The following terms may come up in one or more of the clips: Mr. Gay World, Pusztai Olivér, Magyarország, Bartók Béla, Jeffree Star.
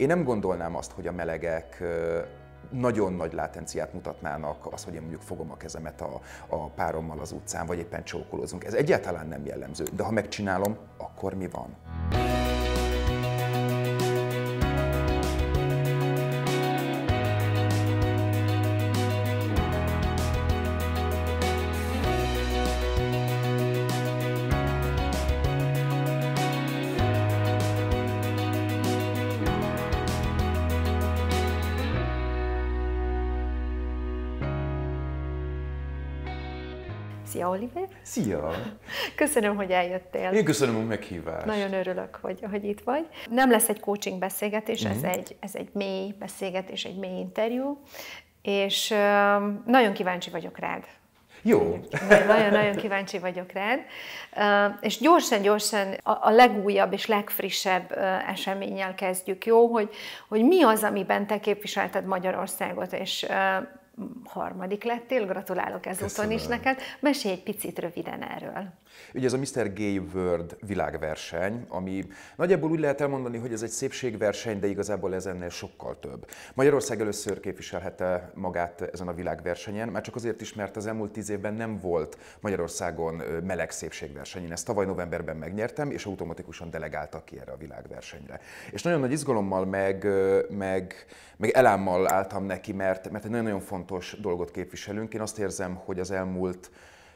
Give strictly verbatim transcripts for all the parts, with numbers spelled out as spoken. Én nem gondolnám azt, hogy a melegek nagyon nagy látenciát mutatnának az, hogy én mondjuk fogom a kezemet a, a párommal az utcán, vagy éppen csókolózunk. Ez egyáltalán nem jellemző, de ha megcsinálom, akkor mi van? Szia, Olivér! Szia! Köszönöm, hogy eljöttél. Én köszönöm a meghívást. Nagyon örülök, hogy, hogy itt vagy. Nem lesz egy coaching beszélgetés, mm-hmm. ez, egy, ez egy mély beszélgetés, egy mély interjú, és um, nagyon kíváncsi vagyok rád. Jó! Nagyon-nagyon kíváncsi vagyok rád. Uh, és gyorsan-gyorsan a, a legújabb és legfrissebb uh, eseménnyel kezdjük, jó? Hogy, hogy mi az, amiben te képviselted Magyarországot, és... Uh, harmadik lettél, gratulálok ezúton is neked. Mesélj egy picit röviden erről. Ugye ez a miszter Gay World világverseny, ami nagyjából úgy lehet elmondani, hogy ez egy szépségverseny, de igazából ez ennél sokkal több. Magyarország először képviselhette magát ezen a világversenyen, már csak azért is, mert az elmúlt tíz évben nem volt Magyarországon meleg szépségverseny. Én ezt tavaly novemberben megnyertem, és automatikusan delegáltak ki erre a világversenyre. És nagyon nagy izgalommal, meg, meg, meg elámmal álltam neki, mert, mert egy nagyon-nagyon fontos dolgot képviselünk. Én azt érzem, hogy az elmúlt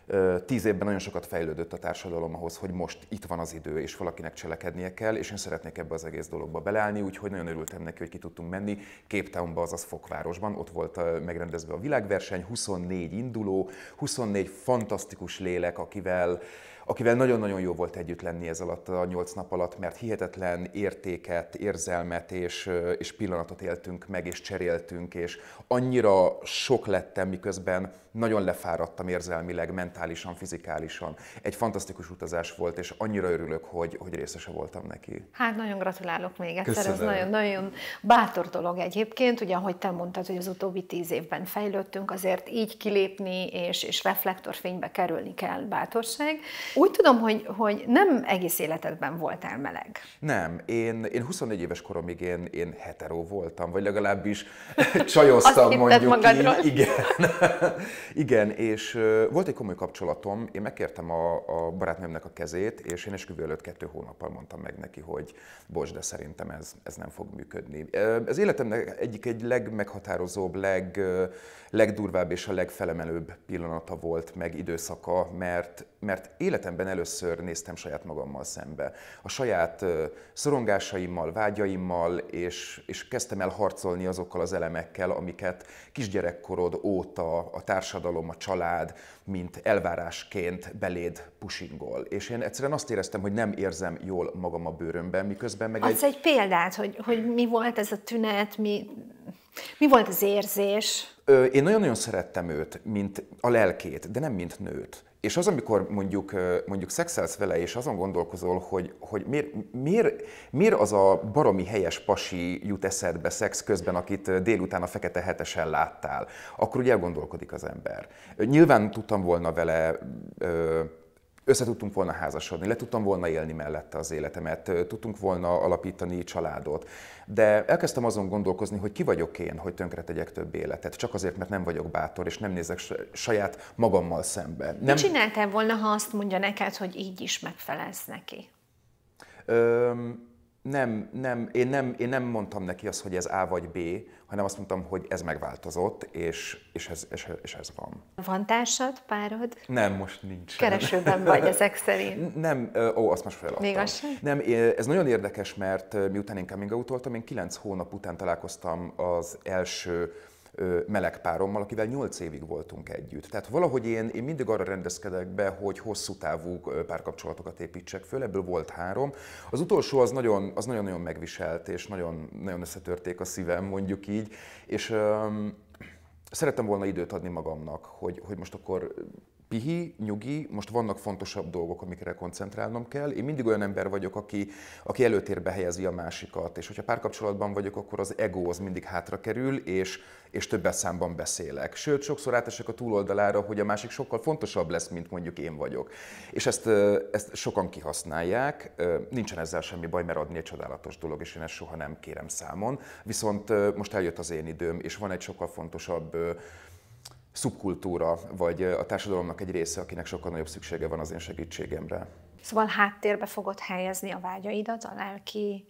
uh, tíz évben nagyon sokat fejlődött a társadalom ahhoz, hogy most itt van az idő, és valakinek cselekednie kell, és én szeretnék ebbe az egész dologba beleállni, úgyhogy nagyon örültem neki, hogy ki tudtunk menni Cape Townba, azaz Fokvárosban, ott volt uh, megrendezve a világverseny, huszonnégy induló, huszonnégy fantasztikus lélek, akivel akivel nagyon-nagyon jó volt együtt lenni ez alatt a nyolc nap alatt, mert hihetetlen értéket, érzelmet és, és pillanatot éltünk meg, és cseréltünk, és annyira sok lettem, miközben nagyon lefáradtam érzelmileg, mentálisan, fizikálisan. Egy fantasztikus utazás volt, és annyira örülök, hogy, hogy részese voltam neki. Hát nagyon gratulálok még egyszer. Köszönöm. Ez nagyon, nagyon bátor dolog egyébként, ugye ahogy te mondtad, hogy az utóbbi tíz évben fejlődtünk, azért így kilépni és, és reflektorfénybe kerülni kell, bátorság. Úgy tudom, hogy, hogy nem egész életedben voltál meleg. Nem, én, én huszonnégy éves koromig én, én hetero voltam, vagy legalábbis csajoztam, mondjuk így. Igen. Igen, és uh, volt egy komoly kapcsolatom, én megkértem a, a barátnőmnek a kezét, és én esküvő előtt kettő hónappal mondtam meg neki, hogy bocs, de szerintem ez, ez nem fog működni. Ez életemnek egyik egy legmeghatározóbb, leg, legdurvább és a legfelemelőbb pillanata volt, meg időszaka, mert, mert életemben először néztem saját magammal szembe. A saját szorongásaimmal, vágyaimmal, és, és kezdtem el harcolni azokkal az elemekkel, amiket kisgyerekkorod óta a társadalom, a család, mint elvárásként beléd pusingol. És én egyszerűen azt éreztem, hogy nem érzem jól magam a bőrömben, miközben meg egy... Adsz egy példát, hogy, hogy mi volt ez a tünet, mi... Mi volt az érzés? Én nagyon-nagyon szerettem őt, mint a lelkét, de nem mint nőt. És az, amikor mondjuk, mondjuk szexelsz vele, és azon gondolkozol, hogy, hogy miért, miért, miért az a baromi helyes pasi jut eszedbe szex közben, akit délután a fekete hetesen láttál, akkor ugye elgondolkodik az ember. Nyilván tudtam volna vele... Össze tudtunk volna házasodni, le tudtam volna élni mellette az életemet, tudtunk volna alapítani családot. De elkezdtem azon gondolkozni, hogy ki vagyok én, hogy tönkretegyek több életet, csak azért, mert nem vagyok bátor, és nem nézek saját magammal szembe. Nem... Mit csináltál volna, ha azt mondja neked, hogy így is megfelelsz neki? Öm... Nem, nem, én nem, én nem mondtam neki azt, hogy ez A vagy B, hanem azt mondtam, hogy ez megváltozott, és, és, ez, és, és ez van. Van társad, párod? Nem, most nincs. Keresőben vagy ezek szerint. Nem, ó, azt most feladtam. Még az sem? Nem, ez nagyon érdekes, mert miután én coming out-oltam, én kilenc hónap után találkoztam az első meleg párommal, akivel nyolc évig voltunk együtt. Tehát valahogy én, én mindig arra rendezkedek be, hogy hosszú távú párkapcsolatokat építsek föl, ebből volt három. Az utolsó az nagyon, az nagyon-nagyon megviselt, és nagyon, nagyon összetörték a szívem, mondjuk így, és um, szerettem volna időt adni magamnak, hogy, hogy most akkor pihi, nyugi, most vannak fontosabb dolgok, amikre koncentrálnom kell. Én mindig olyan ember vagyok, aki, aki előtérbe helyezi a másikat, és hogyha párkapcsolatban vagyok, akkor az ego az mindig hátra kerül, és, és többes számban beszélek. Sőt, sokszor átesek a túloldalára, hogy a másik sokkal fontosabb lesz, mint mondjuk én vagyok. És ezt, ezt sokan kihasználják, nincsen ezzel semmi baj, mert adni egy csodálatos dolog, és én ezt soha nem kérem számon. Viszont most eljött az én időm, és van egy sokkal fontosabb szubkultúra, vagy a társadalomnak egy része, akinek sokkal nagyobb szüksége van az én segítségemre. Szóval háttérbe fogod helyezni a vágyaidat, a lelki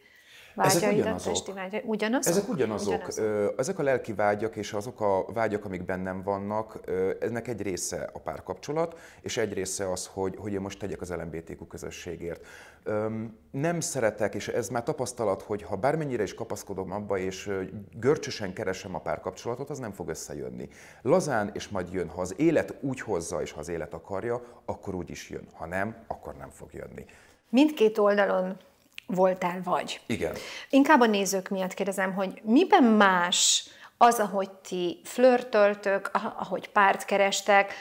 vágyaidat, testi vágyaidat? Ugyanazok? Ezek ugyanazok. ugyanazok. Ezek a lelki vágyak és azok a vágyak, amik bennem vannak, ennek egy része a párkapcsolat, és egy része az, hogy, hogy én most tegyek az el em bé té kú közösségért. Nem szeretek, és ez már tapasztalat, hogy ha bármennyire is kapaszkodom abba, és görcsösen keresem a párkapcsolatot, az nem fog összejönni. Lazán, és majd jön, ha az élet úgy hozza, és ha az élet akarja, akkor úgy is jön. Ha nem, akkor nem fog jönni. Mindkét oldalon voltál vagy. Igen. Inkább a nézők miatt kérdezem, hogy miben más az, ahogy ti flörtöltök, ahogy párt kerestek,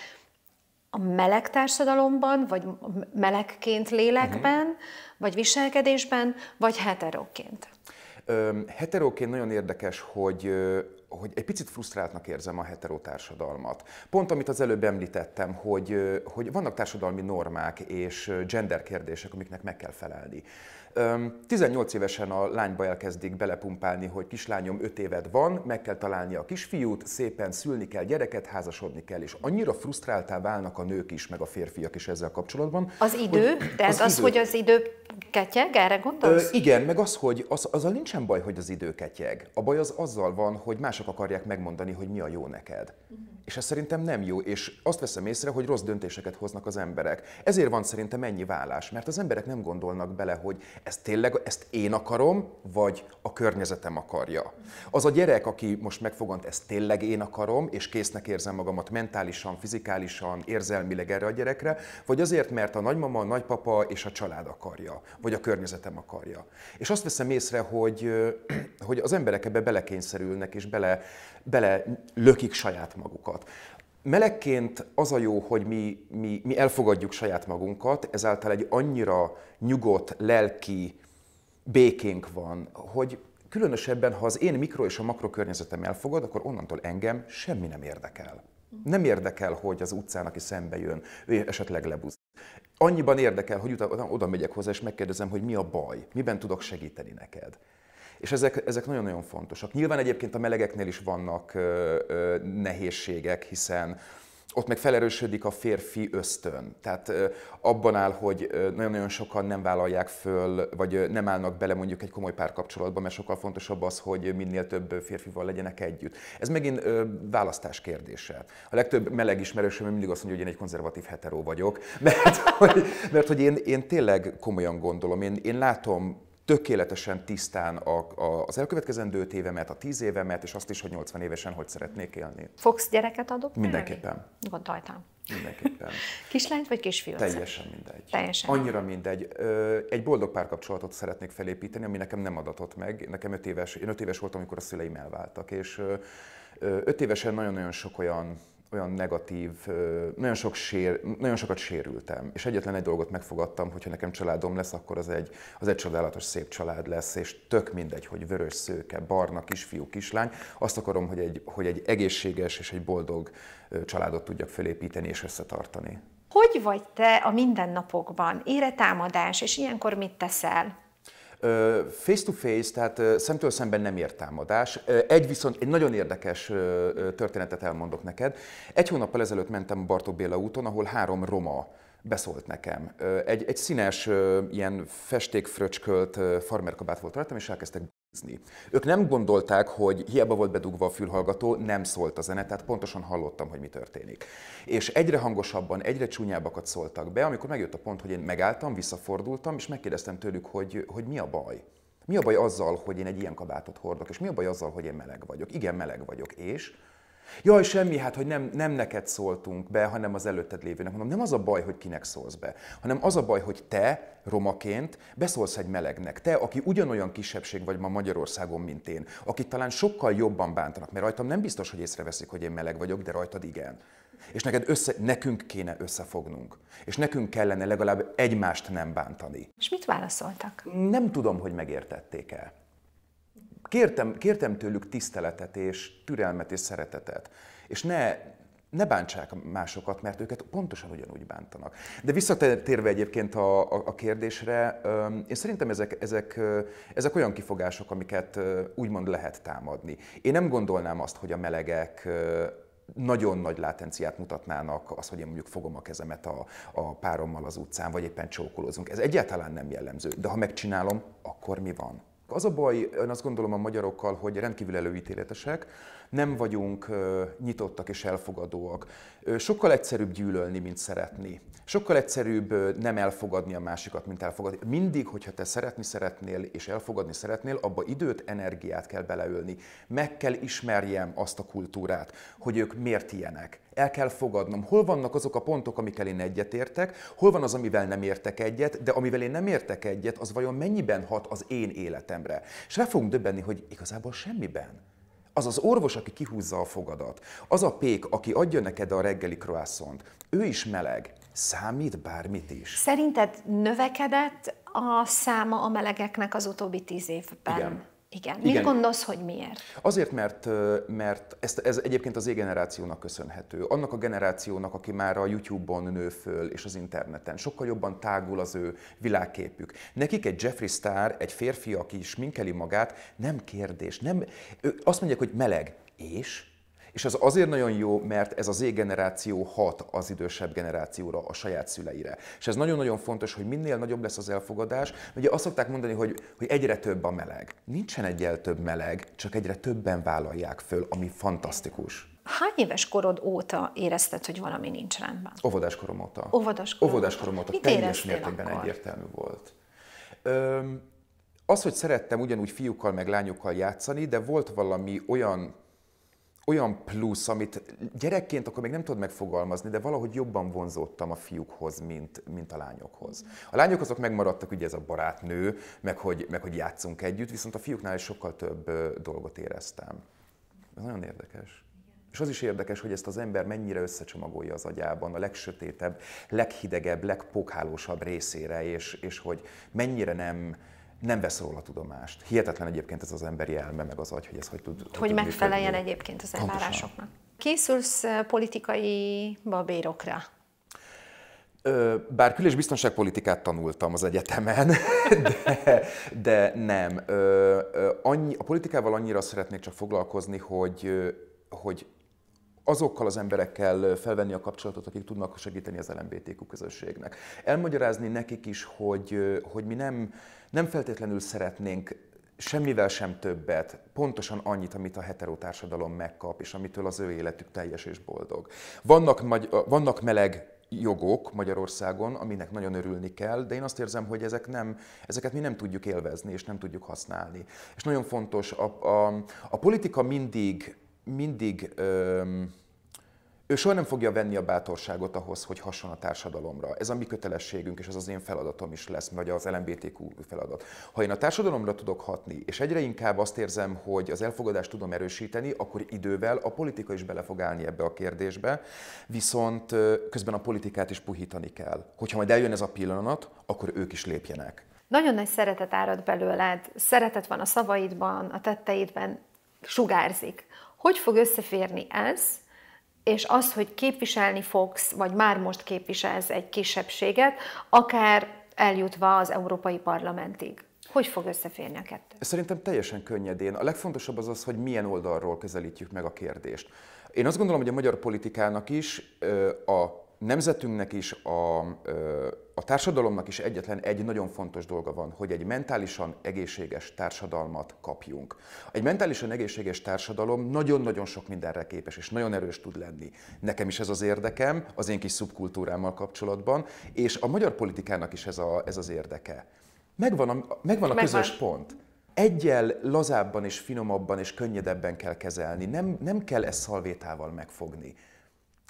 a meleg társadalomban, vagy melegként lélekben, uh-huh. vagy viselkedésben, vagy heteróként? Heteróként nagyon érdekes, hogy, hogy egy picit frusztráltnak érzem a heterotársadalmat. Pont amit az előbb említettem, hogy, hogy vannak társadalmi normák és gender kérdések, amiknek meg kell felelni. tizennyolc évesen a lányba elkezdik belepumpálni, hogy kislányom öt éved van, meg kell találni a kisfiút, szépen szülni kell gyereket, házasodni kell, és annyira frusztráltá válnak a nők is, meg a férfiak is ezzel kapcsolatban. Az idő? Tehát az, az idő, hogy az idő ketyeg, erre gondolsz? Ö, igen, meg az, hogy az, azzal nincsen baj, hogy az idő ketyeg. A baj az azzal van, hogy mások akarják megmondani, hogy mi a jó neked. Uh-huh. És ez szerintem nem jó, és azt veszem észre, hogy rossz döntéseket hoznak az emberek. Ezért van szerintem ennyi válás, mert az emberek nem gondolnak bele, hogy ezt tényleg, ezt én akarom, vagy a környezetem akarja. Az a gyerek, aki most megfogant, ezt tényleg én akarom, és késznek érzem magamat mentálisan, fizikálisan, érzelmileg erre a gyerekre, vagy azért, mert a nagymama, a nagypapa és a család akarja, vagy a környezetem akarja. És azt veszem észre, hogy, hogy az emberek ebbe belekényszerülnek, és bele, bele lökik saját magukat. Melegként az a jó, hogy mi, mi, mi elfogadjuk saját magunkat, ezáltal egy annyira nyugodt, lelki békénk van, hogy különösebben, ha az én mikro és a makro környezetem elfogad, akkor onnantól engem semmi nem érdekel. Nem érdekel, hogy az utcán, aki szembe jön, ő esetleg lebuzz. Annyiban érdekel, hogy utána oda megyek hozzá, és megkérdezem, hogy mi a baj, miben tudok segíteni neked. És ezek, ezek nagyon-nagyon fontosak. Nyilván egyébként a melegeknél is vannak ö, ö, nehézségek, hiszen ott meg felerősödik a férfi ösztön. Tehát ö, abban áll, hogy nagyon-nagyon sokan nem vállalják föl, vagy nem állnak bele mondjuk egy komoly párkapcsolatba, mert sokkal fontosabb az, hogy minél több férfival legyenek együtt. Ez megint ö, választás kérdése. A legtöbb meleg ismerősöm mindig azt mondja, hogy én egy konzervatív heteró vagyok, mert hogy, mert, hogy én, én tényleg komolyan gondolom, én, én látom tökéletesen tisztán a, a, az elkövetkezendő öt évemet, a tíz évemet, és azt is, hogy nyolcvan évesen hogy szeretnék élni. Fogsz gyereket adoptálni? Mindenképpen. Gondoltam. Mindenképpen. Kislányt vagy kisfiút? Teljesen mindegy. Teljesen. Annyira mindegy. Egy boldog párkapcsolatot szeretnék felépíteni, ami nekem nem adatott meg. Nekem öt éves, én öt éves voltam, amikor a szüleim elváltak, és öt évesen nagyon-nagyon sok olyan olyan negatív, nagyon, sok sér, nagyon sokat sérültem, és egyetlen egy dolgot megfogadtam, hogyha nekem családom lesz, akkor az egy, az egy csodálatos, szép család lesz, és tök mindegy, hogy vörös, szőke, barna, kisfiú, kislány, azt akarom, hogy egy, hogy egy egészséges és egy boldog családot tudjak felépíteni és összetartani. Hogy vagy te a mindennapokban? Ér-e támadás, és ilyenkor mit teszel? Face-to-face, tehát szemtől szemben nem ér támadás. Egy viszont, egy nagyon érdekes történetet elmondok neked. Egy hónappal ezelőtt mentem Bartók Béla úton, ahol három roma beszólt nekem. Egy, egy színes, ilyen festékfröcskölt farmerkabát volt rajtam, és elkezdtek b***zni. Ők nem gondolták, hogy hiába volt bedugva a fülhallgató, nem szólt a zene, tehát pontosan hallottam, hogy mi történik. És egyre hangosabban, egyre csúnyábbakat szóltak be, amikor megjött a pont, hogy én megálltam, visszafordultam, és megkérdeztem tőlük, hogy, hogy mi a baj. Mi a baj azzal, hogy én egy ilyen kabátot hordok, és mi a baj azzal, hogy én meleg vagyok. Igen, meleg vagyok, és... Jaj, semmi, hát, hogy nem, nem neked szóltunk be, hanem az előtted lévőnek. Mondom, nem az a baj, hogy kinek szólsz be, hanem az a baj, hogy te, romaként, beszólsz egy melegnek. Te, aki ugyanolyan kisebbség vagy ma Magyarországon, mint én, akit talán sokkal jobban bántanak, mert rajtam nem biztos, hogy észreveszik, hogy én meleg vagyok, de rajtad igen. És neked össze, nekünk kéne összefognunk. És nekünk kellene legalább egymást nem bántani. És mit válaszoltak? Nem tudom, hogy megértették-e. Kértem, kértem tőlük tiszteletet és türelmet és szeretetet. És ne... Ne bántsák másokat, mert őket pontosan ugyanúgy bántanak. De visszatérve egyébként a, a, a kérdésre, én szerintem ezek, ezek, ezek olyan kifogások, amiket úgymond lehet támadni. Én nem gondolnám azt, hogy a melegek nagyon nagy látenciát mutatnának az, hogy én mondjuk fogom a kezemet a, a párommal az utcán, vagy éppen csókolózunk. Ez egyáltalán nem jellemző, de ha megcsinálom, akkor mi van? Az a baj, én azt gondolom a magyarokkal, hogy rendkívül előítéletesek, nem vagyunk nyitottak és elfogadóak. Sokkal egyszerűbb gyűlölni, mint szeretni. Sokkal egyszerűbb nem elfogadni a másikat, mint elfogadni. Mindig, hogyha te szeretni szeretnél és elfogadni szeretnél, abba időt, energiát kell beleölni. Meg kell ismerjem azt a kultúrát, hogy ők miért ilyenek. El kell fogadnom, hol vannak azok a pontok, amikkel én egyetértek, hol van az, amivel nem értek egyet, de amivel én nem értek egyet, az vajon mennyiben hat az én életemre. És rá fogunk döbbenni, hogy igazából semmiben. Az az orvos, aki kihúzza a fogadat, az a pék, aki adja neked a reggeli croissant, ő is meleg, számít bármit is. Szerinted növekedett a száma a melegeknek az utóbbi tíz évben? Igen. Igen. Mit Igen. gondolsz, hogy miért? Azért, mert, mert ezt, ez egyébként az E-generációnak köszönhető. Annak a generációnak, aki már a YouTube-on nő föl és az interneten. Sokkal jobban tágul az ő világképük. Nekik egy Jeffree Star, egy férfi, aki is sminkeli magát, nem kérdés. Nem, azt mondják, hogy meleg. És? És ez azért nagyon jó, mert ez az Z-generáció hat az idősebb generációra, a saját szüleire. És ez nagyon-nagyon fontos, hogy minél nagyobb lesz az elfogadás. Ugye azt szokták mondani, hogy, hogy egyre több a meleg. Nincsen egyel több meleg, csak egyre többen vállalják föl, ami fantasztikus. Hány éves korod óta érezted, hogy valami nincs rendben? Óvodás korom óta. Óvodás korom, Óvodás korom óta. Mit teljes mértékben akkor? Egyértelmű volt. Öm, az, hogy szerettem ugyanúgy fiúkkal meg lányokkal játszani, de volt valami olyan... Olyan plusz, amit gyerekként akkor még nem tudod megfogalmazni, de valahogy jobban vonzódtam a fiúkhoz, mint, mint a lányokhoz. A lányok azok megmaradtak, ugye ez a barátnő, meg hogy, meg hogy játszunk együtt, viszont a fiúknál is sokkal több dolgot éreztem. Ez nagyon érdekes. És az is érdekes, hogy ezt az ember mennyire összecsomagolja az agyában, a legsötétebb, leghidegebb, legpokhálósabb részére, és, és hogy mennyire nem... Nem vesz róla tudomást. Hihetetlen egyébként ez az emberi elme, meg az agy, hogy ez hogy tud... Hogy, hogy megfeleljen működni. Egyébként az elvárásoknak. Készülsz politikai babérokra? Bár kül- és biztonságpolitikát tanultam az egyetemen, de, de nem. A politikával annyira szeretnék csak foglalkozni, hogy... hogy azokkal az emberekkel felvenni a kapcsolatot, akik tudnak segíteni az el em bé té kú közösségnek. Elmagyarázni nekik is, hogy, hogy mi nem, nem feltétlenül szeretnénk semmivel sem többet, pontosan annyit, amit a heterotársadalom megkap, és amitől az ő életük teljes és boldog. Vannak, magy- vannak meleg jogok Magyarországon, aminek nagyon örülni kell, de én azt érzem, hogy ezek nem, ezeket mi nem tudjuk élvezni, és nem tudjuk használni. És nagyon fontos, a, a, a politika mindig... mindig öm, ő soha nem fogja venni a bátorságot ahhoz, hogy hasson a társadalomra. Ez a mi kötelességünk, és ez az én feladatom is lesz, vagy az el em bé té kú feladat. Ha én a társadalomra tudok hatni, és egyre inkább azt érzem, hogy az elfogadást tudom erősíteni, akkor idővel a politika is bele fog állni ebbe a kérdésbe, viszont közben a politikát is puhítani kell. Hogyha majd eljön ez a pillanat, akkor ők is lépjenek. Nagyon nagy szeretet árad belőled, szeretet van a szavaidban, a tetteidben, sugárzik. Hogy fog összeférni ez, és az, hogy képviselni fogsz, vagy már most képviselsz egy kisebbséget, akár eljutva az Európai Parlamentig? Hogy fog összeférni a kettő? Szerintem teljesen könnyedén. A legfontosabb az az, hogy milyen oldalról közelítjük meg a kérdést. Én azt gondolom, hogy a magyar politikának is, a nemzetünknek is, a, a társadalomnak is egyetlen egy nagyon fontos dolga van, hogy egy mentálisan egészséges társadalmat kapjunk. Egy mentálisan egészséges társadalom nagyon-nagyon sok mindenre képes, és nagyon erős tud lenni. Nekem is ez az érdekem, az én kis szubkultúrámmal kapcsolatban, és a magyar politikának is ez, a, ez az érdeke. Megvan a, megvan a megvan. közös pont. Egyel lazábban és finomabban és könnyedebben kell kezelni, nem, nem kell ezt szalvétával megfogni.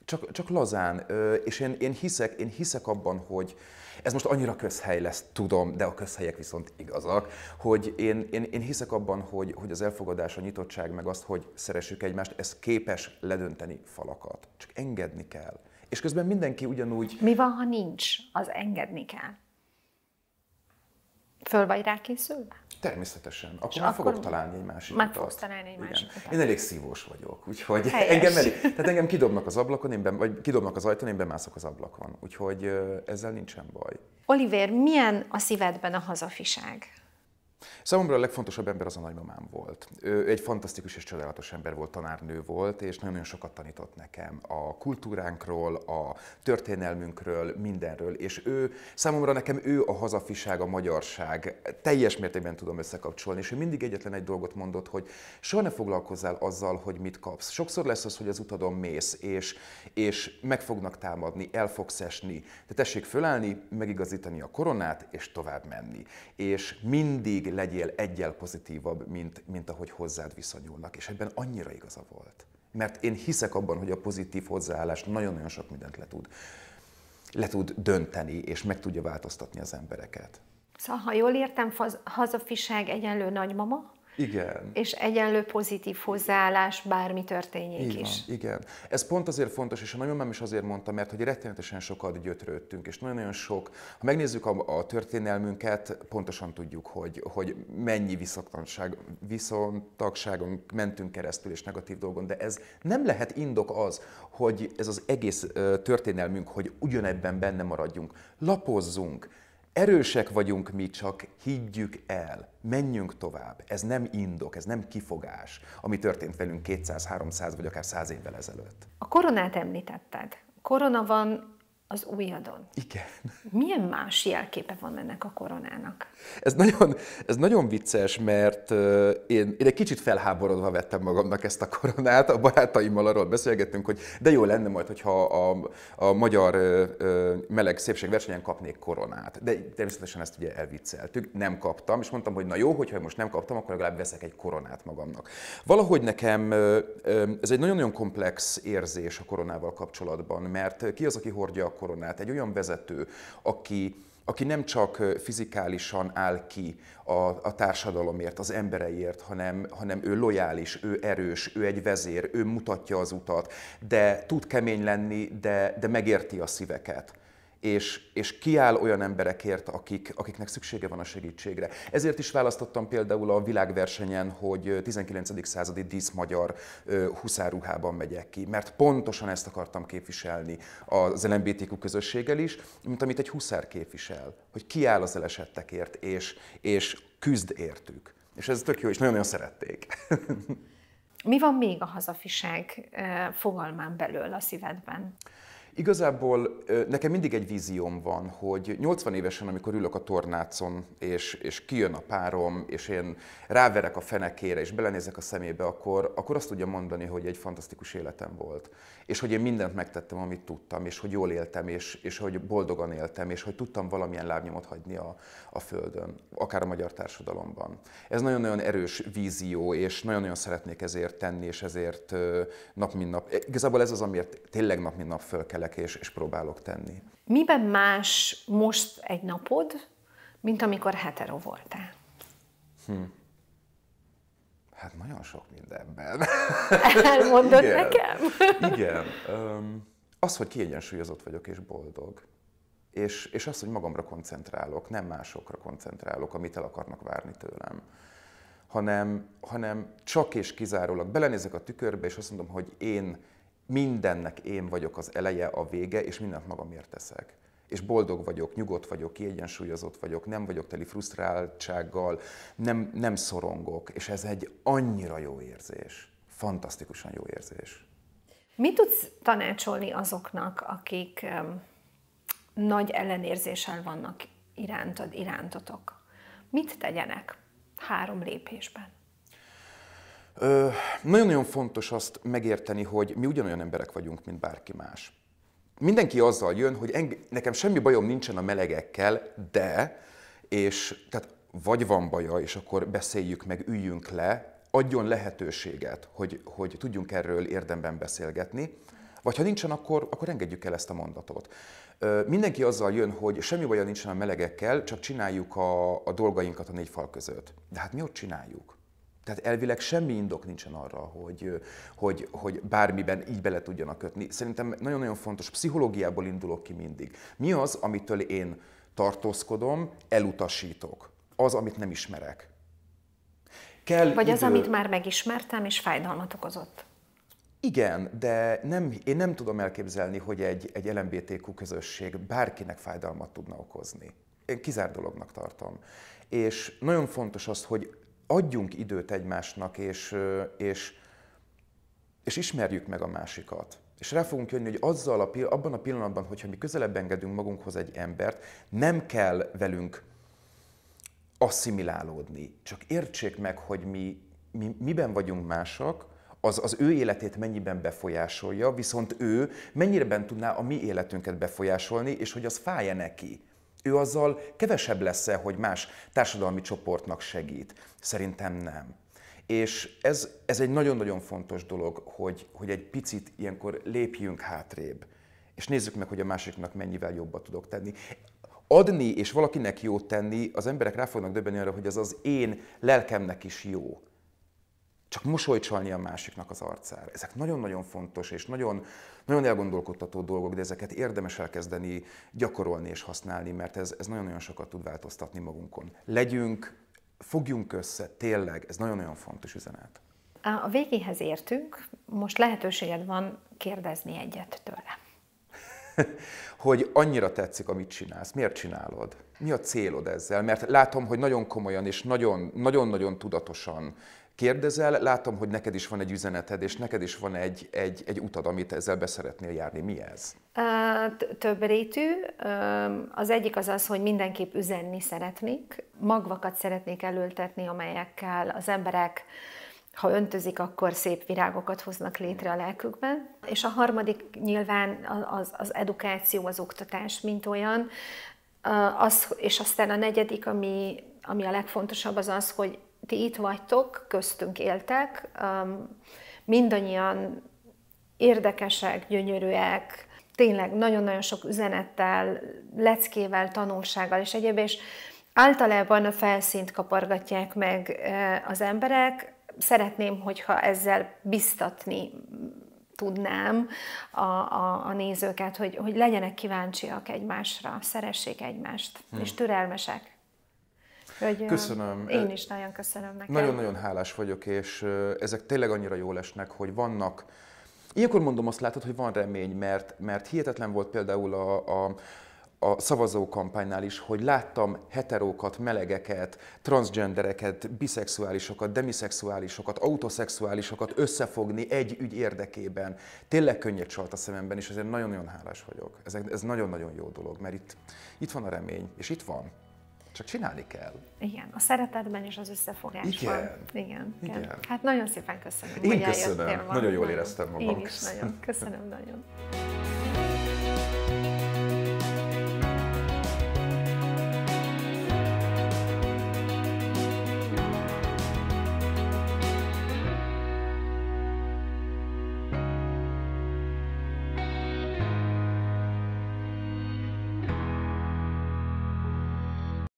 Csak, csak lazán. És én, én, hiszek, én hiszek abban, hogy ez most annyira közhely lesz, tudom, de a közhelyek viszont igazak, hogy én, én, én hiszek abban, hogy, hogy az elfogadás, a nyitottság, meg azt, hogy szeressük egymást, ez képes ledönteni falakat. Csak engedni kell. És közben mindenki ugyanúgy... Mi van, ha nincs? Az engedni kell. Föl vagy rá készülve? Természetesen. Akkor már fogok találni egy másik utat. Meg fogsz találni egy másik utat. Én elég szívós vagyok, úgyhogy engem, elég, tehát engem kidobnak az ablakon, én be, vagy kidobnak az ajtón, én bemászok az ablakon. Úgyhogy ezzel nincsen baj. Olivér, milyen a szívedben a hazafiság? Számomra a legfontosabb ember az a nagymamám volt. Ő egy fantasztikus és csodálatos ember volt, tanárnő volt, és nagyon-nagyon sokat tanított nekem a kultúránkról, a történelmünkről, mindenről. És ő, számomra nekem ő a hazafiság, a magyarság, teljes mértékben tudom összekapcsolni, és ő mindig egyetlen egy dolgot mondott, hogy soha ne foglalkozzál azzal, hogy mit kapsz. Sokszor lesz az, hogy az utadon mész, és, és meg fognak támadni, el fogsz esni. De tessék fölállni, megigazítani a koronát, és tovább menni. És mindig legyél egyel pozitívabb, mint, mint ahogy hozzád viszonyulnak, és ebben annyira igaza volt. Mert én hiszek abban, hogy a pozitív hozzáállás nagyon-nagyon sok mindent le tud, le tud dönteni, és meg tudja változtatni az embereket. Szóval, ha jól értem, hazafiság egyenlő nagymama? Igen. És egyenlő pozitív hozzáállás, bármi történjék igen, is. Igen. Ez pont azért fontos, és a nagymamám is azért mondta, mert hogy rettenetesen sokat gyötrődtünk, és nagyon-nagyon sok, ha megnézzük a, a történelmünket, pontosan tudjuk, hogy, hogy mennyi viszontagságon mentünk keresztül, és negatív dolgon, de ez nem lehet indok az, hogy ez az egész történelmünk, hogy ugyanebben benne maradjunk. Lapozzunk! Erősek vagyunk mi, csak higgyük el, menjünk tovább. Ez nem indok, ez nem kifogás, ami történt velünk kétszáz, háromszáz vagy akár száz évvel ezelőtt. A koronát említetted. Korona van az ujjadon. Igen. Milyen más jelképe van ennek a koronának? Ez nagyon, ez nagyon vicces, mert én, én egy kicsit felháborodva vettem magamnak ezt a koronát. A barátaimmal arról beszélgettünk, hogy de jó lenne majd, hogyha a, a magyar meleg szépségversenyen kapnék koronát. De természetesen ezt ugye elvicceltük, nem kaptam, és mondtam, hogy na jó, hogyha most nem kaptam, akkor legalább veszek egy koronát magamnak. Valahogy nekem ez egy nagyon-nagyon komplex érzés a koronával kapcsolatban, mert ki az, aki hordja a koronát? Egy olyan vezető, aki, aki nem csak fizikálisan áll ki a, a társadalomért, az embereiért, hanem, hanem ő lojális, ő erős, ő egy vezér, ő mutatja az utat, de tud kemény lenni, de, de megérti a szíveket. És, és kiáll olyan emberekért, akik, akiknek szüksége van a segítségre. Ezért is választottam például a világversenyen, hogy tizenkilencedik századi díszmagyar huszárruhában megyek ki, mert pontosan ezt akartam képviselni az el em bé té kú közösséggel is, mint amit egy huszár képvisel, hogy kiáll az elesettekért, és, és küzd értük. És ez tök jó, és nagyon-nagyon szerették. Mi van még a hazafiság fogalmán belül a szívedben? Igazából nekem mindig egy vízióm van, hogy nyolcvan évesen, amikor ülök a tornácon, és, és kijön a párom, és én ráverek a fenekére, és belenézek a szemébe, akkor, akkor azt tudja mondani, hogy egy fantasztikus életem volt. És hogy én mindent megtettem, amit tudtam, és hogy jól éltem, és, és hogy boldogan éltem, és hogy tudtam valamilyen lábnyomot hagyni a, a földön, akár a magyar társadalomban. Ez nagyon-nagyon erős vízió, és nagyon-nagyon szeretnék ezért tenni, és ezért nap mint nap. Igazából ez az, amiért tényleg nap mint nap föl kell. És, és próbálok tenni. Miben más most egy napod, mint amikor hetero voltál? Hm. Hát nagyon sok mindenben. Elmondod igen. Nekem? Igen. Um, az, hogy kiegyensúlyozott vagyok és boldog. És, és az, hogy magamra koncentrálok, nem másokra koncentrálok, amit el akarnak várni tőlem. Hanem, hanem csak és kizárólag belenézek a tükörbe, és azt mondom, hogy én mindennek én vagyok az eleje, a vége, és mindent magamért teszek. És boldog vagyok, nyugodt vagyok, kiegyensúlyozott vagyok, nem vagyok teli frusztráltsággal, nem, nem szorongok, és ez egy annyira jó érzés. Fantasztikusan jó érzés. Mit tudsz tanácsolni azoknak, akik um, nagy ellenérzéssel vannak irántad, irántotok? Mit tegyenek három lépésben? Nagyon-nagyon fontos azt megérteni, hogy mi ugyanolyan emberek vagyunk, mint bárki más. Mindenki azzal jön, hogy enge, nekem semmi bajom nincsen a melegekkel, de, és tehát vagy van baja, és akkor beszéljük meg, üljünk le, adjon lehetőséget, hogy, hogy tudjunk erről érdemben beszélgetni, Vagy ha nincsen, akkor, akkor engedjük el ezt a mondatot. Mindenki azzal jön, hogy semmi baja nincsen a melegekkel, csak csináljuk a, a dolgainkat a négy fal között. De hát mi ott csináljuk? Tehát elvileg semmi indok nincsen arra, hogy, hogy, hogy bármiben így bele tudjanak kötni. Szerintem nagyon-nagyon fontos, pszichológiából indulok ki mindig. Mi az, amitől én tartózkodom, elutasítok? Az, amit nem ismerek. Kell Vagy idő. Az, amit már megismertem, és fájdalmat okozott. Igen, de nem, én nem tudom elképzelni, hogy egy, egy el em bé té kú közösség bárkinek fájdalmat tudna okozni. Én kizár dolognak tartom. És nagyon fontos az, hogy adjunk időt egymásnak, és, és, és ismerjük meg a másikat. És rá fogunk jönni, hogy azzal a, abban a pillanatban, hogyha mi közelebb engedünk magunkhoz egy embert, nem kell velünk asszimilálódni. Csak értsék meg, hogy mi, mi miben vagyunk mások, az az ő életét mennyiben befolyásolja, viszont ő mennyiben tudná a mi életünket befolyásolni, és hogy az fáj-e neki. Ő azzal kevesebb lesz-e, hogy más társadalmi csoportnak segít? Szerintem nem. És ez, ez egy nagyon-nagyon fontos dolog, hogy, hogy egy picit ilyenkor lépjünk hátrébb, és nézzük meg, hogy a másiknak mennyivel jobbat tudok tenni. Adni és valakinek jót tenni, az emberek rá fognak döbbenni arra, hogy az az én lelkemnek is jó. Csak mosolycsalni a másiknak az arcára. Ezek nagyon-nagyon fontos és nagyon, nagyon elgondolkodtató dolgok, de ezeket érdemes elkezdeni gyakorolni és használni, mert ez, ez nagyon-nagyon sokat tud változtatni magunkon. Legyünk, fogjunk össze, tényleg, ez nagyon-nagyon fontos üzenet. A végéhez értünk, most lehetőséged van kérdezni egyet tőle. Hogy annyira tetszik, amit csinálsz, miért csinálod? Mi a célod ezzel? Mert látom, hogy nagyon komolyan és nagyon-nagyon tudatosan kérdezel, látom, hogy neked is van egy üzeneted, és neked is van egy, egy, egy utad, amit ezzel beszeretnél járni. Mi ez? Több rétű. Az egyik az az, hogy mindenképp üzenni szeretnék. Magvakat szeretnék elültetni, amelyekkel az emberek, ha öntözik, akkor szép virágokat hoznak létre a lelkükben. És a harmadik nyilván az, az edukáció, az oktatás, mint olyan. Az, és aztán a negyedik, ami, ami a legfontosabb, az az, hogy ti itt vagytok, köztünk éltek, mindannyian érdekesek, gyönyörűek, tényleg nagyon-nagyon sok üzenettel, leckével, tanulsággal és egyéb, és általában a felszínt kapargatják meg az emberek. Szeretném, hogyha ezzel biztatni tudnám a, a, a nézőket, hogy, hogy legyenek kíváncsiak egymásra, szeressék egymást, hmm. és türelmesek. Hogy, köszönöm. Én is nagyon köszönöm neked. Nagyon-nagyon hálás vagyok, és ezek tényleg annyira jól esnek, hogy vannak... Ilyenkor mondom, azt látod, hogy van remény, mert, mert hihetetlen volt például a, a, a szavazókampánynál is, hogy láttam heterókat, melegeket, transzgendereket, biszexuálisokat, demiszexuálisokat, autoszexuálisokat összefogni egy ügy érdekében. Tényleg könnyed csalt a szememben, és ezért nagyon-nagyon hálás vagyok. Ez, ez nagyon-nagyon jó dolog, mert itt, itt van a remény, és itt van. Csak csinálni kell. Igen, a szeretetben és az összefogásban. Igen. Igen, igen. igen. Hát nagyon szépen köszönöm, Én hogy köszönöm. Eljöttél. Nagyon jól éreztem magam. Én is nagyon. Köszönöm nagyon.